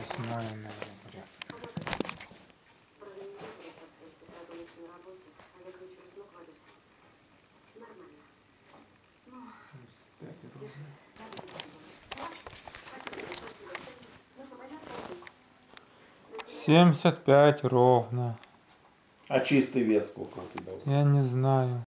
8 ноября. Семьдесят пять ровно. А чистый вес сколько у тебя? Я не знаю.